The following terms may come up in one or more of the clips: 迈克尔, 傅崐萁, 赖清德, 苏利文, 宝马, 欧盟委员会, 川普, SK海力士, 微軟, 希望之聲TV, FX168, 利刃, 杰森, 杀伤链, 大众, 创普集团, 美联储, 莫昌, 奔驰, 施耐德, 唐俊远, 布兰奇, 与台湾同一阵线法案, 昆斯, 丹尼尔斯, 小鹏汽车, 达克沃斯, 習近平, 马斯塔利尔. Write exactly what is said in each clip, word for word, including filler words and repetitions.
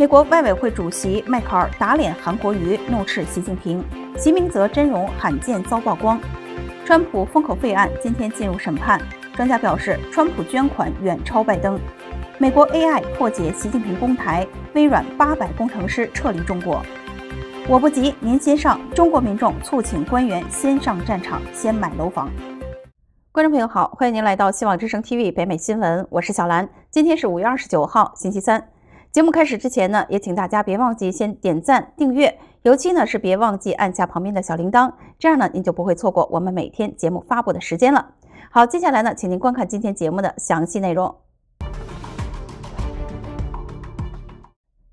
美国外委会主席迈克尔打脸韩国瑜，怒斥习近平，习明泽真容罕见遭曝光。川普封口费案今天进入审判，专家表示，川普捐款远超拜登。美国 A I 破解习近平攻台，微软八百工程师撤离中国。我不急，您先上。中国民众促请官员先上战场，先买楼房。观众朋友好，欢迎您来到希望之声 T V 北美新闻，我是小兰。今天是五月二十九号，星期三。节目开始之前呢，也请大家别忘记先点赞、订阅，尤其呢是别忘记按下旁边的小铃铛，这样呢您就不会错过我们每天节目发布的时间了。好，接下来呢，请您观看今天节目的详细内容。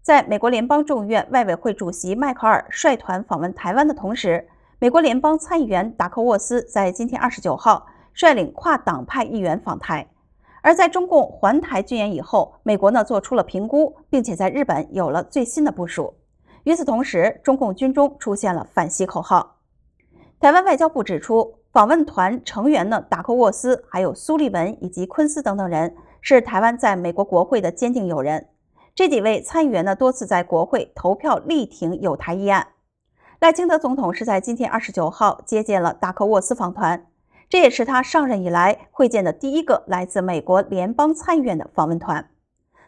在美国联邦众议院外委会主席迈克尔率团访问台湾的同时，美国联邦参议员达克沃斯在今天二十九号率领跨党派议员访台。而在中共环台军演以后，美国呢做出了评估，并且在日本有了最新的部署。与此同时，中共军中出现了反习口号。台湾外交部指出，访问团成员呢达克沃斯、还有苏利文以及昆斯等等人，是台湾在美国国会的坚定友人。这几位参议员呢多次在国会投票力挺友台议案。赖清德总统是在今天二十九号接见了达克沃斯访团，这也是他上任以来会见的第一个来自美国联邦参议院的访问团。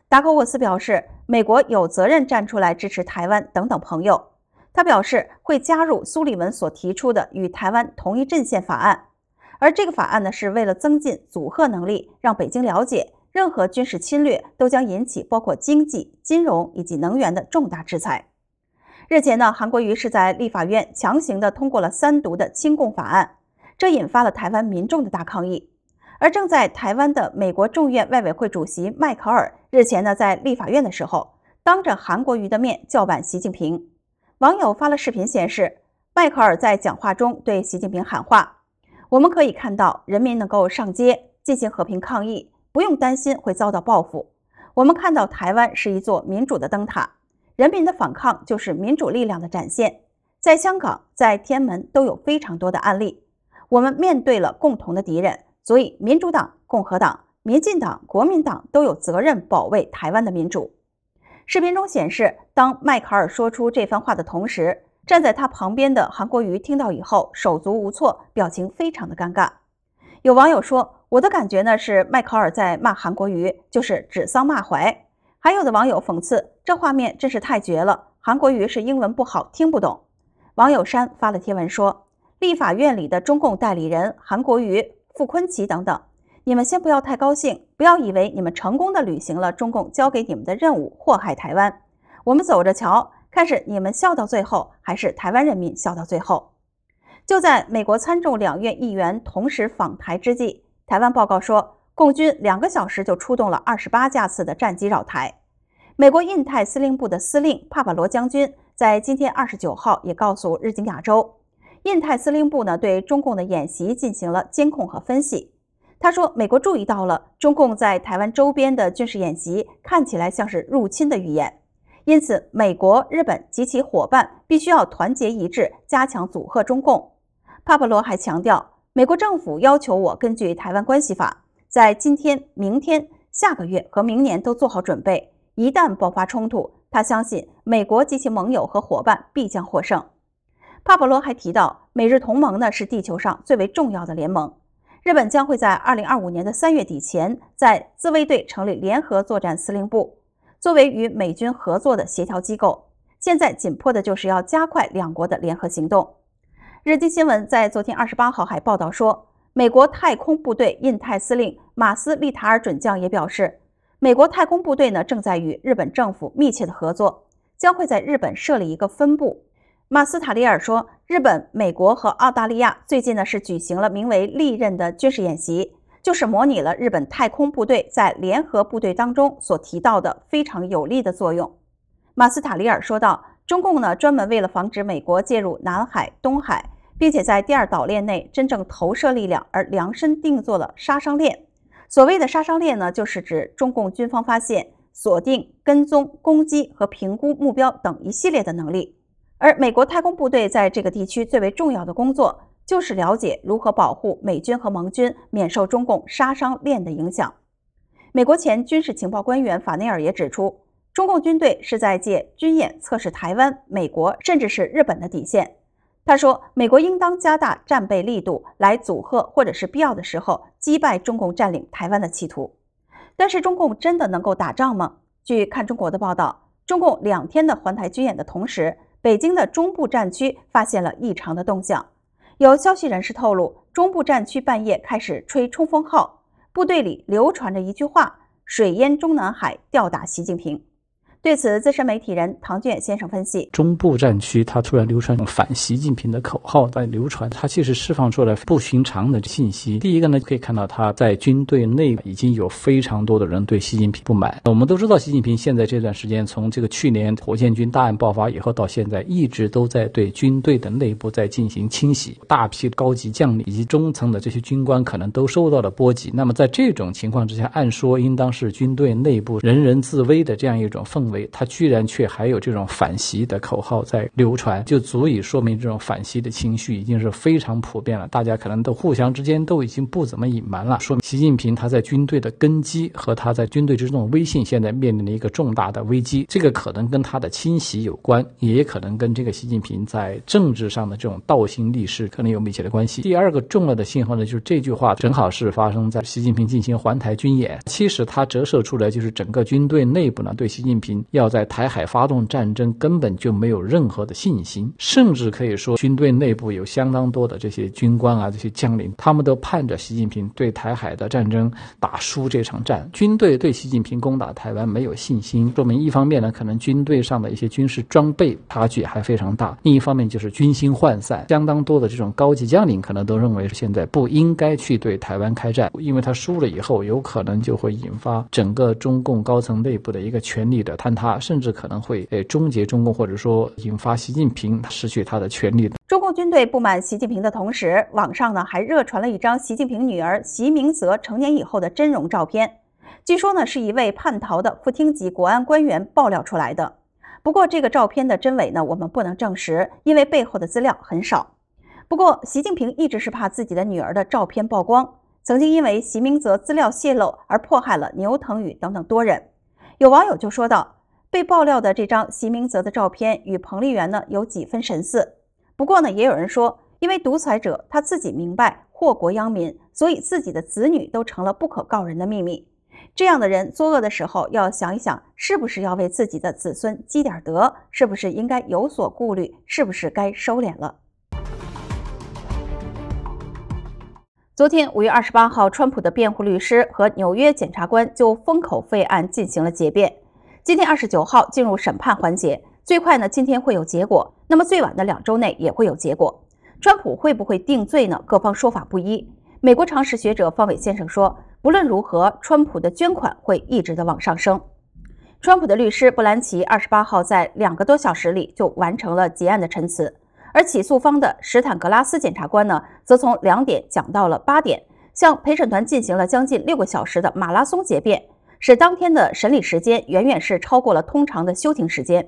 达克沃斯表示，美国有责任站出来支持台湾等等朋友。他表示会加入苏利文所提出的与台湾同一阵线法案，而这个法案呢是为了增进阻吓能力，让北京了解任何军事侵略都将引起包括经济、金融以及能源的重大制裁。日前呢，韩国瑜是在立法院强行的通过了三读的亲共法案，这引发了台湾民众的大抗议。而正在台湾的美国众议院外委会主席迈克尔日前呢，在立法院的时候，当着韩国瑜的面叫板习近平。网友发了视频显示，迈克尔在讲话中对习近平喊话。我们可以看到，人民能够上街进行和平抗议，不用担心会遭到报复。我们看到台湾是一座民主的灯塔，人民的反抗就是民主力量的展现。在香港、在天安门都有非常多的案例。我们面对了共同的敌人，所以民主党、共和党、民进党、国民党都有责任保卫台湾的民主。视频中显示，当迈克尔说出这番话的同时，站在他旁边的韩国瑜听到以后手足无措，表情非常的尴尬。有网友说，我的感觉呢是迈克尔在骂韩国瑜，就是指桑骂槐。还有的网友讽刺，这画面真是太绝了，韩国瑜是英文不好，听不懂。网友山发了贴文说，立法院里的中共代理人韩国瑜、傅崐萁等等，你们先不要太高兴，不要以为你们成功的履行了中共交给你们的任务，祸害台湾。我们走着瞧，看是你们笑到最后，还是台湾人民笑到最后。就在美国参众两院议员同时访台之际，台湾报告说，共军两个小时就出动了二十八架次的战机扰台。美国印太司令部的司令帕帕罗将军在今天二十九号也告诉日经亚洲，印太司令部呢对中共的演习进行了监控和分析。他说，美国注意到了中共在台湾周边的军事演习看起来像是入侵的预言，因此美国、日本及其伙伴必须要团结一致，加强阻吓中共。帕帕罗还强调，美国政府要求我根据台湾关系法，在今天、明天、下个月和明年都做好准备，一旦爆发冲突，他相信美国及其盟友和伙伴必将获胜。帕帕罗还提到，美日同盟呢是地球上最为重要的联盟，日本将会在二零二五年的三月底前在自卫队成立联合作战司令部，作为与美军合作的协调机构，现在紧迫的就是要加快两国的联合行动。日经新闻在昨天二十八号还报道说，美国太空部队印太司令马斯利塔尔准将也表示，美国太空部队呢正在与日本政府密切的合作，将会在日本设立一个分部。马斯塔利尔说，日本、美国和澳大利亚最近呢是举行了名为利刃的军事演习，就是模拟了日本太空部队在联合部队当中所提到的非常有利的作用。马斯塔利尔说道，中共呢专门为了防止美国介入南海、东海，并且在第二岛链内真正投射力量而量身定做了杀伤链。所谓的杀伤链呢，就是指中共军方发现、锁定、跟踪、攻击和评估目标等一系列的能力。而美国太空部队在这个地区最为重要的工作，就是了解如何保护美军和盟军免受中共杀伤链的影响。美国前军事情报官员法内尔也指出，中共军队是在借军演测试台湾、美国甚至是日本的底线。他说，美国应当加大战备力度，来阻吓或者是必要的时候击败中共占领台湾的企图。但是，中共真的能够打仗吗？据看中国的报道，中共两天的环台军演的同时，北京的中部战区发现了异常的动向。有消息人士透露，中部战区半夜开始吹冲锋号，部队里流传着一句话：“水淹中南海，吊打习近平。”对此，资深媒体人唐俊远先生分析，中部战区它突然流传反习近平的口号在流传，它其实释放出来不寻常的信息。第一个呢，可以看到他在军队内已经有非常多的人对习近平不满。我们都知道，习近平现在这段时间，从这个去年火箭军大案爆发以后到现在，一直都在对军队的内部在进行清洗，大批高级将领以及中层的这些军官可能都受到了波及。那么在这种情况之下，按说应当是军队内部人人自危的这样一种氛围，他居然却还有这种反习的口号在流传，就足以说明这种反习的情绪已经是非常普遍了，大家可能都互相之间都已经不怎么隐瞒了，说明习近平他在军队的根基和他在军队之中的威信现在面临了一个重大的危机。这个可能跟他的侵袭有关，也可能跟这个习近平在政治上的这种倒行逆施可能有密切的关系。第二个重要的信号呢，就是这句话正好是发生在习近平进行环台军演，其实它折射出来就是整个军队内部呢对习近平要在台海发动战争根本就没有任何的信心，甚至可以说军队内部有相当多的这些军官啊，这些将领，他们都盼着习近平对台海的战争打输这场战。军队对习近平攻打台湾没有信心，说明一方面呢，可能军队上的一些军事装备差距还非常大，另一方面就是军心涣散，相当多的这种高级将领可能都认为现在不应该去对台湾开战，因为他输了以后有可能就会引发整个中共高层内部的一个权力的坍塌，甚至可能会诶终结中共，或者说引发习近平失去他的权力。中共军队不满习近平的同时，网上呢还热传了一张习近平女儿习明泽成年以后的真容照片，据说呢是一位叛逃的副厅级国安官员爆料出来的。不过这个照片的真伪呢，我们不能证实，因为背后的资料很少。不过习近平一直是怕自己的女儿的照片曝光，曾经因为习明泽资料泄露而迫害了牛腾宇等等多人。有网友就说道，被爆料的这张习明泽的照片与彭丽媛呢有几分神似。不过呢，也有人说，因为独裁者他自己明白祸国殃民，所以自己的子女都成了不可告人的秘密。这样的人作恶的时候要想一想，是不是要为自己的子孙积点德，是不是应该有所顾虑，是不是该收敛了。昨天五月二十八号，川普的辩护律师和纽约检察官就封口费案进行了结辩。今天二十九号进入审判环节，最快呢今天会有结果，那么最晚的两周内也会有结果。川普会不会定罪呢？各方说法不一。美国常识学者方伟先生说，不论如何，川普的捐款会一直的往上升。川普的律师布兰奇二十八号在两个多小时里就完成了结案的陈词。而起诉方的史坦格拉斯检察官呢，则从两点讲到了八点，向陪审团进行了将近六个小时的马拉松结辩，使当天的审理时间远远是超过了通常的休庭时间。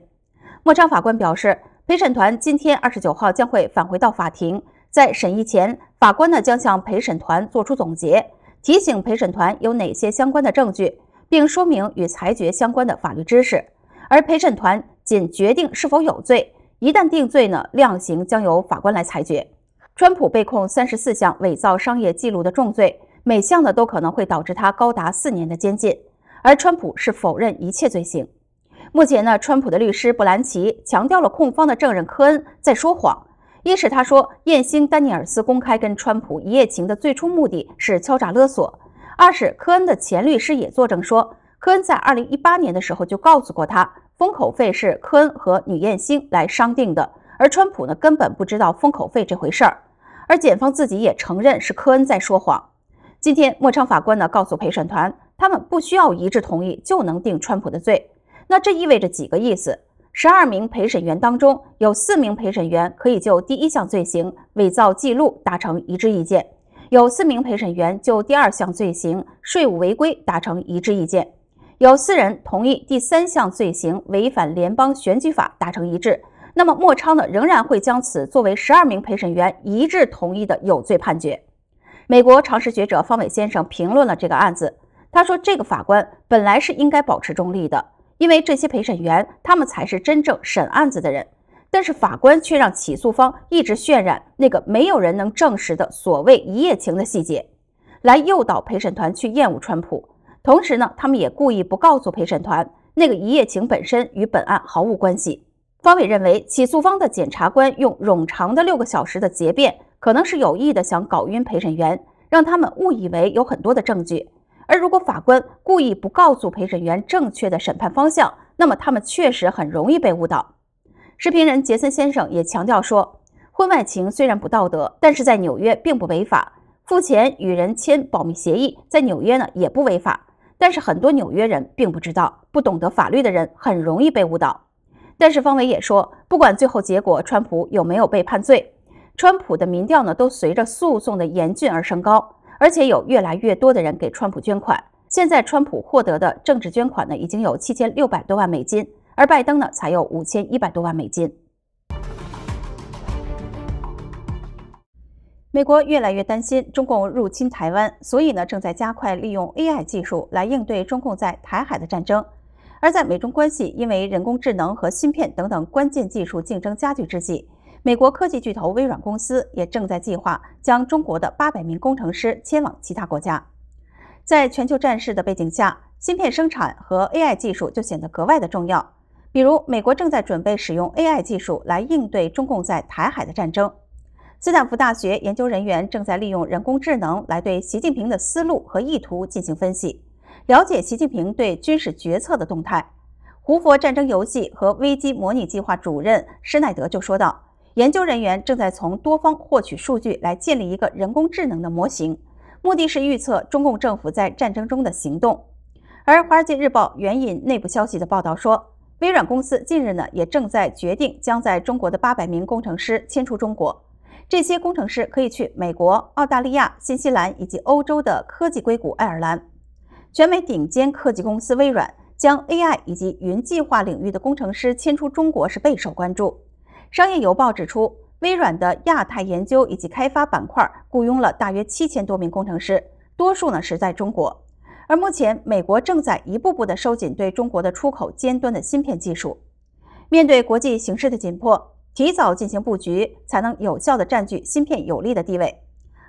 莫昌法官表示，陪审团今天二十九号将会返回到法庭，在审议前，法官呢将向陪审团作出总结，提醒陪审团有哪些相关的证据，并说明与裁决相关的法律知识。而陪审团仅决定是否有罪，一旦定罪呢，量刑将由法官来裁决。川普被控三十四项伪造商业记录的重罪，每项呢都可能会导致他高达四年的监禁。而川普是否认一切罪行。目前呢，川普的律师布兰奇强调了控方的证人科恩在说谎。一是他说艳星丹尼尔斯公开跟川普一夜情的最初目的是敲诈勒索。二是科恩的前律师也作证说，科恩在二零一八年的时候就告诉过他，封口费是科恩和女艳星来商定的，而川普呢根本不知道封口费这回事儿。而检方自己也承认是科恩在说谎。今天莫昌法官呢告诉陪审团，他们不需要一致同意就能定川普的罪。那这意味着几个意思：十二名陪审员当中有四名陪审员可以就第一项罪行伪造记录达成一致意见，有四名陪审员就第二项罪行税务违规达成一致意见，有四人同意第三项罪行违反联邦选举法达成一致。那么莫昌呢仍然会将此作为十二名陪审员一致同意的有罪判决。美国常识学者方伟先生评论了这个案子，他说，这个法官本来是应该保持中立的，因为这些陪审员他们才是真正审案子的人。但是法官却让起诉方一直渲染那个没有人能证实的所谓一夜情的细节，来诱导陪审团去厌恶川普。同时呢，他们也故意不告诉陪审团，那个一夜情本身与本案毫无关系。方伟认为，起诉方的检察官用冗长的六个小时的结辩，可能是有意的想搞晕陪审员，让他们误以为有很多的证据。而如果法官故意不告诉陪审员正确的审判方向，那么他们确实很容易被误导。视频人杰森先生也强调说，婚外情虽然不道德，但是在纽约并不违法。付钱与人签保密协议，在纽约呢也不违法。但是很多纽约人并不知道，不懂得法律的人很容易被误导。但是方伟也说，不管最后结果川普有没有被判罪，川普的民调呢都随着诉讼的严峻而升高，而且有越来越多的人给川普捐款。现在川普获得的政治捐款呢已经有七千六百多万美金，而拜登呢才有五千一百多万美金。美国越来越担心中共入侵台湾，所以呢正在加快利用 A I 技术来应对中共在台海的战争。而在美中关系因为人工智能和芯片等等关键技术竞争加剧之际，美国科技巨头微软公司也正在计划将中国的八百名工程师迁往其他国家。在全球战事的背景下，芯片生产和 A I 技术就显得格外的重要。比如，美国正在准备使用 A I 技术来应对中共在台海的战争。斯坦福大学研究人员正在利用人工智能来对习近平的思路和意图进行分析，了解习近平对军事决策的动态。胡佛战争游戏和危机模拟计划主任施耐德就说道，研究人员正在从多方获取数据来建立一个人工智能的模型，目的是预测中共政府在战争中的行动。而《华尔街日报》援引内部消息的报道说，微软公司近日呢也正在决定将在中国的八百名工程师迁出中国。这些工程师可以去美国、澳大利亚、新西兰以及欧洲的科技硅谷爱尔兰。全美顶尖科技公司微软将 A I 以及云计划领域的工程师迁出中国是备受关注。商业邮报指出，微软的亚太研究以及开发板块雇佣了大约七千多名工程师，多数呢是在中国。而目前，美国正在一步步地收紧对中国的出口尖端的芯片技术。面对国际形势的紧迫，提早进行布局，才能有效地占据芯片有利的地位。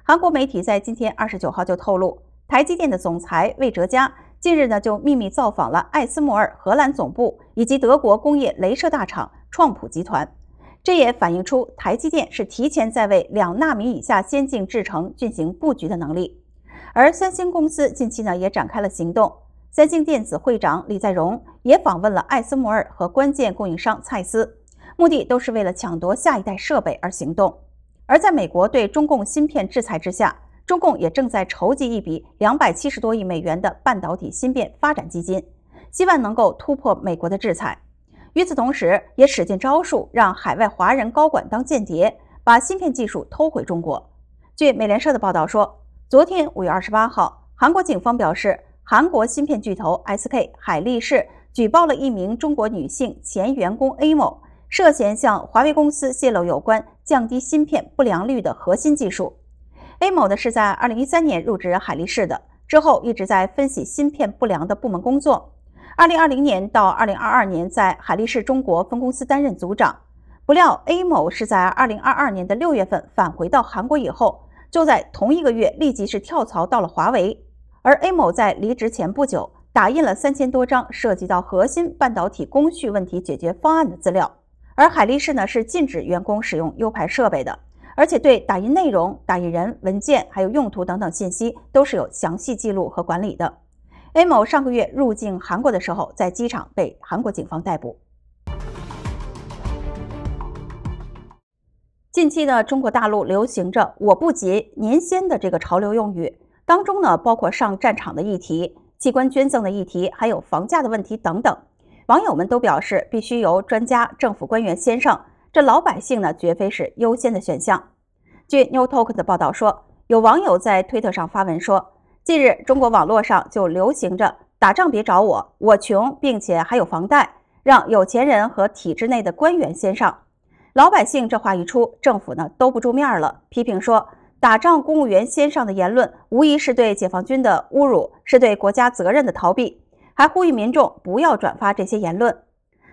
韩国媒体在今天二十九号就透露，台积电的总裁魏哲嘉近日呢就秘密造访了艾斯摩尔荷兰总部以及德国工业雷射大厂创普集团。这也反映出台积电是提前在为两纳米以下先进制程进行布局的能力。而三星公司近期呢也展开了行动，三星电子会长李在镕也访问了艾斯摩尔和关键供应商蔡司。目的都是为了抢夺下一代设备而行动。而在美国对中共芯片制裁之下，中共也正在筹集一笔两百七十多亿美元的半导体芯片发展基金，希望能够突破美国的制裁。与此同时，也使尽招数让海外华人高管当间谍，把芯片技术偷回中国。据美联社的报道说，昨天五月二十八号，韩国警方表示，韩国芯片巨头 S K 海力士举报了一名中国女性前员工 A 某，涉嫌向华为公司泄露有关降低芯片不良率的核心技术。A 某呢是在二零一三年入职海力士的，之后一直在分析芯片不良的部门工作。二零二零年到二零二二年在海力士中国分公司担任组长。不料 A 某是在二零二二年的六月份返回到韩国以后，就在同一个月立即是跳槽到了华为。而 A 某在离职前不久，打印了三千多张涉及到核心半导体工序问题解决方案的资料。而海力士呢是禁止员工使用 U 盘设备的，而且对打印内容、打印人、文件还有用途等等信息都是有详细记录和管理的。 A 某上个月入境韩国的时候，在机场被韩国警方逮捕。近期呢，中国大陆流行着我不急您先的这个潮流用语，当中呢包括上战场的议题、器官捐赠的议题，还有房价的问题等等。网友们都表示，必须由专家、政府官员先上，这老百姓呢，绝非是优先的选项。据 New Talk 的报道说，有网友在推特上发文说，近日中国网络上就流行着“打仗别找我，我穷，并且还有房贷”，让有钱人和体制内的官员先上。老百姓这话一出，政府呢兜不住面了，批评说，打仗公务员先上的言论，无疑是对解放军的侮辱，是对国家责任的逃避。还呼吁民众不要转发这些言论。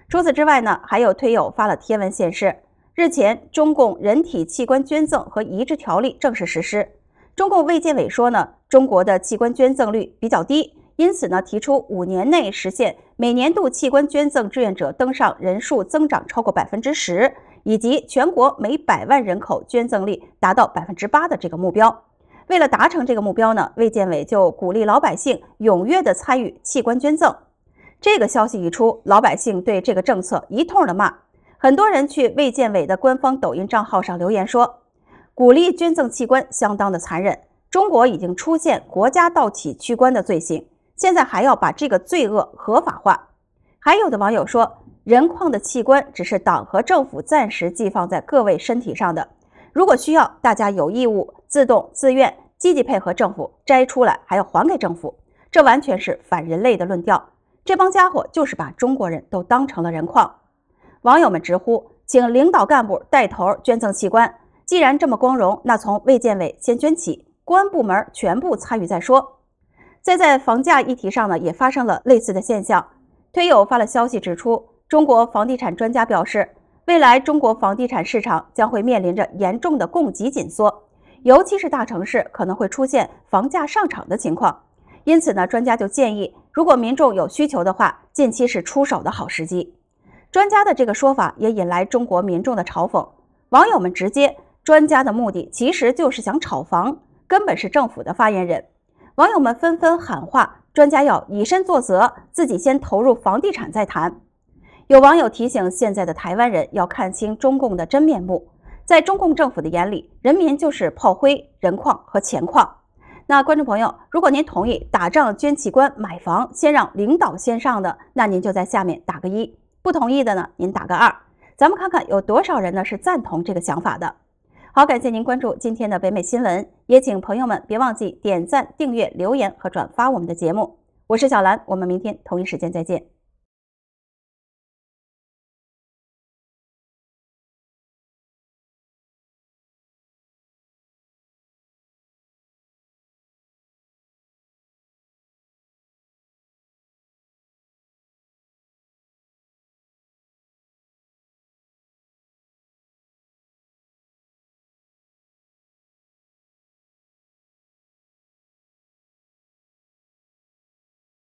除此之外呢，还有推友发了贴文显示，日前中共人体器官捐赠和移植条例正式实施。中共卫健委说呢，中国的器官捐赠率比较低，因此呢，提出五年内实现每年度器官捐赠志愿者登上人数增长超过百分之十，以及全国每百万人口捐赠率达到百分之八的这个目标。为了达成这个目标呢，卫健委就鼓励老百姓踊跃地参与器官捐赠。这个消息一出，老百姓对这个政策一通的骂，很多人去卫健委的官方抖音账号上留言说，鼓励捐赠器官相当的残忍，中国已经出现国家盗取器官的罪行，现在还要把这个罪恶合法化。还有的网友说，人矿的器官只是党和政府暂时寄放在各位身体上的，如果需要，大家有义务自动自愿积极配合政府摘出来，还要还给政府。这完全是反人类的论调，这帮家伙就是把中国人都当成了人矿。网友们直呼，请领导干部带头捐赠器官，既然这么光荣，那从卫健委先捐起，公安部门全部参与再说。再在房价议题上呢，也发生了类似的现象。推友发了消息指出，中国房地产专家表示，未来中国房地产市场将会面临着严重的供给紧缩，尤其是大城市可能会出现房价上涨的情况。因此呢，专家就建议，如果民众有需求的话，近期是出手的好时机。专家的这个说法也引来中国民众的嘲讽，网友们直接，专家的目的其实就是想炒房，根本是政府的发言人。网友们纷纷喊话，专家要以身作则，自己先投入房地产再谈。有网友提醒现在的台湾人要看清中共的真面目，在中共政府的眼里，人民就是炮灰、人矿和钱矿。那观众朋友，如果您同意打仗捐器官、买房先让领导先上的，那您就在下面打个一；不同意的呢，您打个二。咱们看看有多少人呢是赞同这个想法的。好，感谢您关注今天的北美新闻，也请朋友们别忘记点赞、订阅、留言和转发我们的节目。我是小兰，我们明天同一时间再见。